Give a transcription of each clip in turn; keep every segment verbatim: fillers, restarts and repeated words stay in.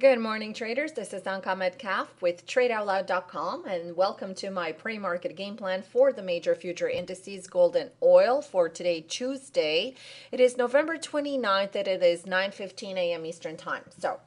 Good morning, traders. This is Anka Metcalf with Trade Out Loud dot com, and welcome to my pre-market game plan for the major future indices, gold and oil, for today, Tuesday. It is November twenty-ninth, and it is nine fifteen a m Eastern Time. So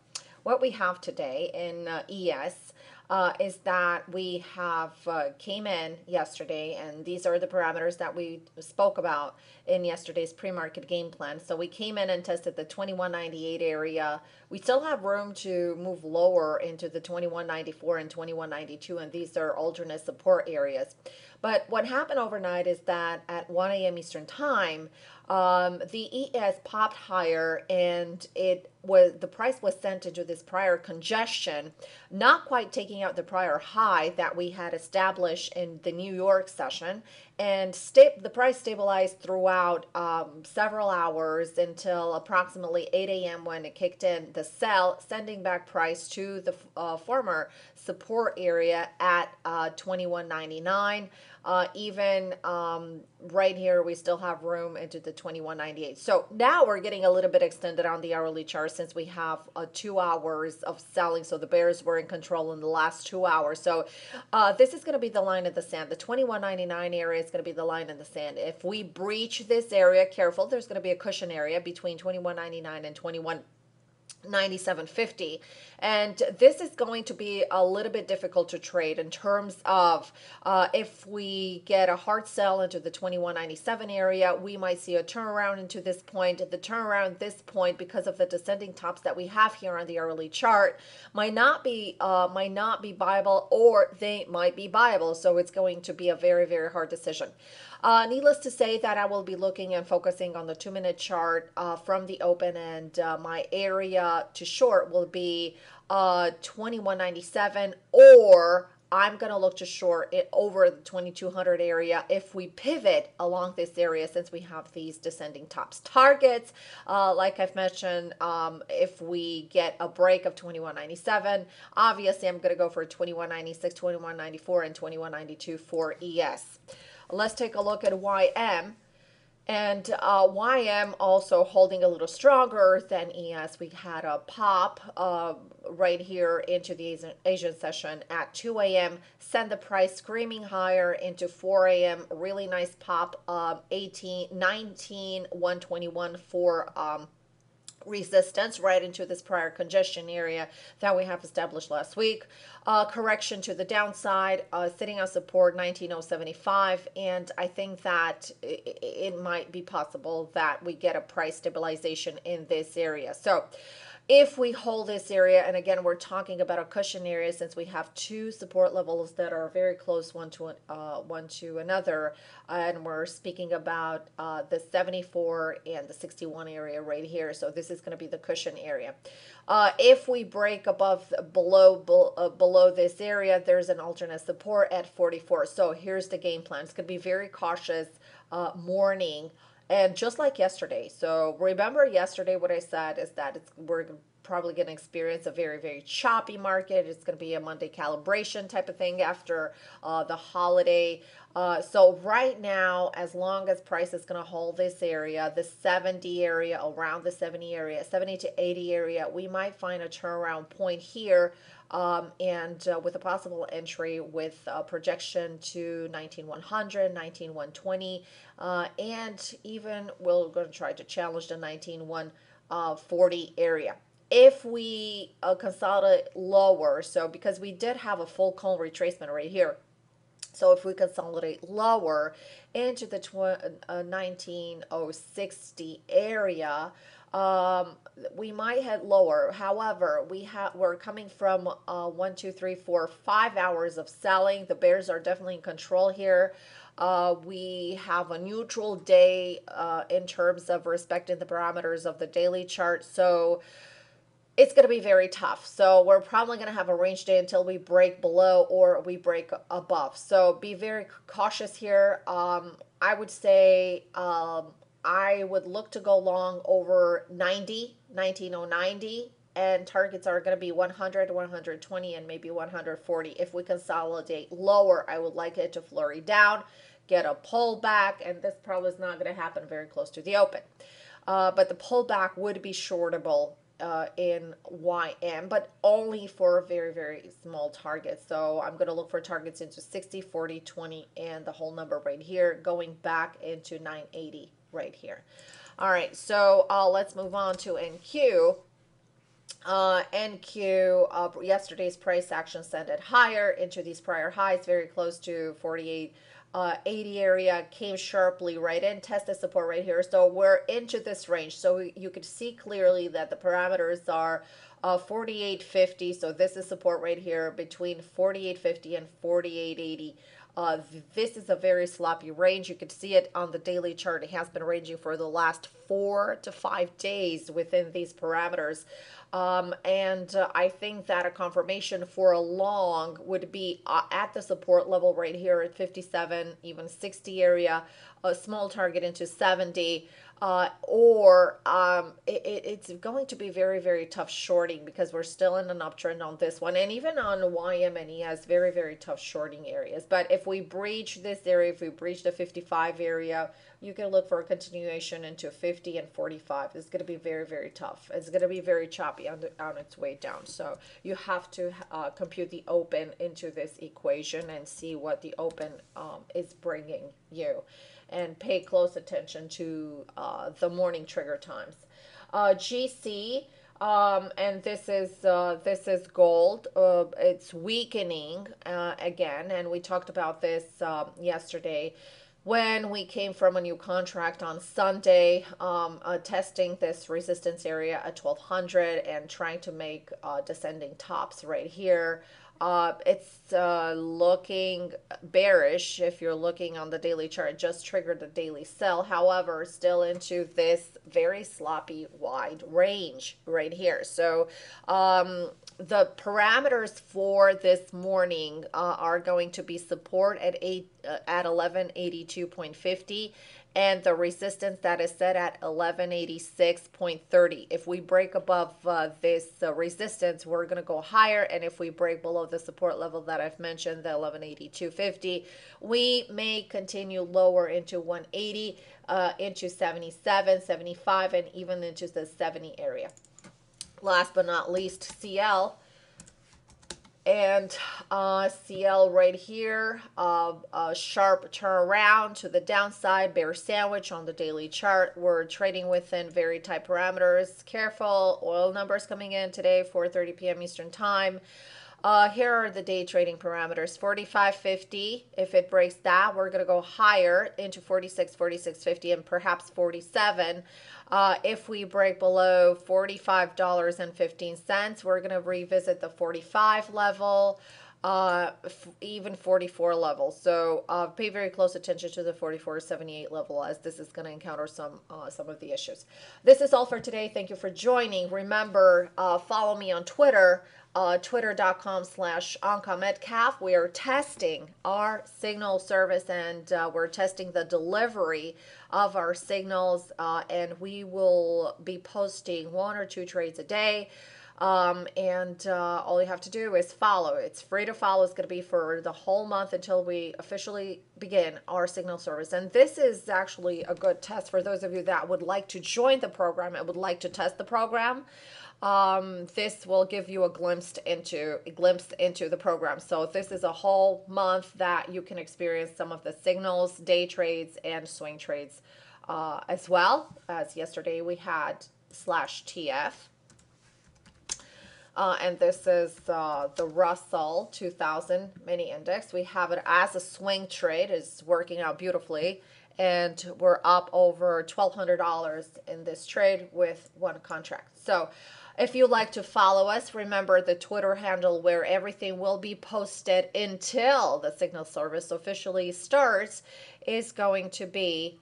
what we have today in uh, E S uh, is that we have uh, came in yesterday, and these are the parameters that we spoke about in yesterday's pre-market game plan. So we came in and tested the twenty-one ninety-eight area. We still have room to move lower into the twenty-one ninety-four and twenty-one ninety-two, and these are alternate support areas. But what happened overnight is that at one a m Eastern Time, um, the E S popped higher, and it was the price was sent into this prior congestion, not quite taking out the prior high that we had established in the New York session, and sta- the price stabilized throughout um, several hours until approximately eight a m when it kicked in the sell, sending back price to the uh, former support area at uh, twenty-one ninety-nine. Uh, even um, right here, we still have room into the twenty-one ninety-eight. So now we're getting a little bit extended on the hourly chart since we have uh, two hours of selling. So the bears were in control in the last two hours. So uh, this is going to be the line in the sand. The twenty-one ninety-nine area is going to be the line in the sand. If we breach this area, careful, there's going to be a cushion area between twenty-one ninety-nine and twenty-one ninety-seven fifty, and this is going to be a little bit difficult to trade in terms of uh, if we get a hard sell into the twenty-one ninety-seven area, we might see a turnaround into this point. The turnaround this point, because of the descending tops that we have here on the hourly chart, might not be uh, might not be viable, or they might be viable. So it's going to be a very very hard decision. Uh, needless to say that I will be looking and focusing on the two-minute chart uh, from the open, and uh, my area to short will be uh, twenty-one ninety-seven, or I'm going to look to short it over the twenty-two hundred area if we pivot along this area since we have these descending tops. Targets, uh, like I've mentioned, um, if we get a break of twenty-one ninety-seven, obviously I'm going to go for twenty-one ninety-six, twenty-one ninety-four, and twenty-one ninety-two for E S. Let's take a look at Y M. And uh, Y M also holding a little stronger than E S. We had a pop uh, right here into the Asian, Asian session at two a m Send the price screaming higher into four a m Really nice pop, um, eighteen, nineteen, one twenty-one for um, resistance right into this prior congestion area that we have established last week. Uh, correction to the downside, uh, sitting on support nineteen oh seventy-five, and I think that it, it might be possible that we get a price stabilization in this area. So if we hold this area, and again, we're talking about a cushion area since we have two support levels that are very close one to uh, one to another, and we're speaking about uh, the seventy-four and the sixty-one area right here. So this is going to be the cushion area. Uh, if we break above below be, uh, below this area, there's an alternate support at forty-four. So here's the game plan. It's going to be very cautious uh, morning. And just like yesterday, so remember yesterday what I said is that it's, we're probably going to experience a very, very choppy market. It's going to be a Monday calibration type of thing after uh, the holiday. Uh, so right now, as long as price is going to hold this area, the seventy area, around the seventy area, seventy to eighty area, we might find a turnaround point here. Um, and uh, with a possible entry with a projection to nineteen one hundred, nineteen one twenty, uh, and even we're going to try to challenge the nineteen one forty area. If we uh, consolidate lower, so because we did have a full cone retracement right here, so if we consolidate lower into the uh, nineteen oh sixty area, um, we might head lower. However, we have we're coming from uh, one, two, three, four, five hours of selling. The bears are definitely in control here. Uh, we have a neutral day uh, in terms of respecting the parameters of the daily chart. So it's going to be very tough. So we're probably going to have a range day until we break below or we break above. So be very cautious here. Um, I would say um, I would look to go long over ninety, nineteen oh ninety, and targets are going to be one hundred, one twenty, and maybe one forty. If we consolidate lower, I would like it to flurry down, get a pullback, and this probably is not going to happen very close to the open. Uh, but the pullback would be shortable uh, in Y M, but only for very, very small targets. So I'm going to look for targets into sixty, forty, twenty, and the whole number right here, going back into nine eighty right here. All right, so uh, let's move on to N Q. Uh, N Q, uh, yesterday's price action sent it higher into these prior highs, very close to forty-eight. Uh, eighty area, came sharply right in, tested support right here. So we're into this range. So we, you could see clearly that the parameters are uh, forty-eight fifty. So this is support right here between forty-eight fifty and forty-eight eighty. Uh, this is a very sloppy range. You can see it on the daily chart. It has been ranging for the last four to five days within these parameters. Um, and uh, I think that a confirmation for a long would be uh, at the support level right here at fifty-seven, even sixty area, a small target into seventy. Uh, or um, it, it's going to be very, very tough shorting because we're still in an uptrend on this one. And even on Y M and E S, very, very tough shorting areas. But if we breach this area, if we breach the fifty-five area, you can look for a continuation into fifty and forty-five. It's going to be very, very tough. It's going to be very choppy on, the, on its way down. So you have to uh, compute the open into this equation and see what the open um, is bringing you. And pay close attention to uh, the morning trigger times. Uh, G C, um, and this is uh, this is gold. Uh, it's weakening uh, again, and we talked about this uh, yesterday when we came from a new contract on Sunday, um, uh, testing this resistance area at twelve hundred and trying to make uh, descending tops right here. Uh, it's uh, looking bearish if you're looking on the daily chart. Just triggered the daily sell. However, still into this very sloppy wide range right here. So um, the parameters for this morning uh, are going to be support at eight uh, at eleven eighty-two fifty. And the resistance that is set at eleven eighty-six thirty. If we break above uh, this uh, resistance, we're going to go higher. And if we break below the support level that I've mentioned, the eleven eighty-two fifty, we may continue lower into one eighty, uh, into seventy-seven, seventy-five, and even into the seventy area. Last but not least, C L. And uh, C L right here, uh, a sharp turnaround to the downside, bear sandwich on the daily chart. We're trading within very tight parameters. Careful, oil numbers coming in today, four thirty p m Eastern Time. Uh, here are the day trading parameters, forty-five fifty. If it breaks that, we're going to go higher into forty-six, forty-six fifty, and perhaps forty-seven. Uh, if we break below forty-five fifteen, we're going to revisit the forty-five level, uh, even forty-four level. So uh, pay very close attention to the forty-four seventy-eight level, as this is going to encounter some uh, some of the issues. This is all for today. Thank you for joining. Remember, uh, follow me on Twitter. Uh, Twitter.com slash Anka Metcalf. We are testing our signal service, and uh, we're testing the delivery of our signals, uh, and we will be posting one or two trades a day. Um, and uh, all you have to do is follow. It's free to follow. It's going to be for the whole month until we officially begin our signal service. And this is actually a good test for those of you that would like to join the program and would like to test the program. Um, this will give you a glimpse into a glimpse into the program. So this is a whole month that you can experience some of the signals, day trades, and swing trades, uh, as well as yesterday we had slash T F. Uh, and this is uh, the Russell two thousand mini index. We have it as a swing trade. It's working out beautifully. And we're up over twelve hundred dollars in this trade with one contract. So if you like to follow us, remember the Twitter handle where everything will be posted until the signal service officially starts is going to be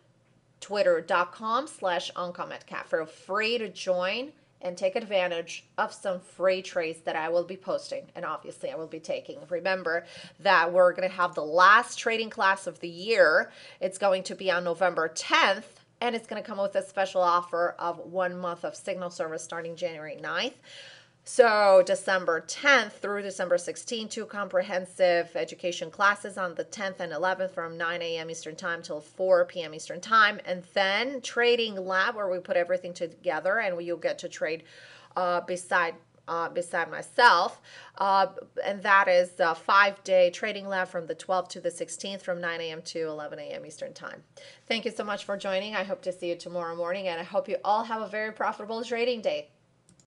twitter.com slash Anka Metcalf. Feel free to join and take advantage of some free trades that I will be posting, and obviously I will be taking. Remember that we're going to have the last trading class of the year. It's going to be on November tenth, and it's going to come with a special offer of one month of signal service starting January ninth. So December tenth through December sixteenth, two comprehensive education classes on the tenth and eleventh from nine a m Eastern Time till four p m Eastern Time. And then Trading Lab, where we put everything together and you'll get to trade uh, beside Uh, beside myself, uh, and that is a five-day trading lab from the twelfth to the sixteenth from nine A M to eleven A M Eastern Time. Thank you so much for joining. I hope to see you tomorrow morning, and I hope you all have a very profitable trading day.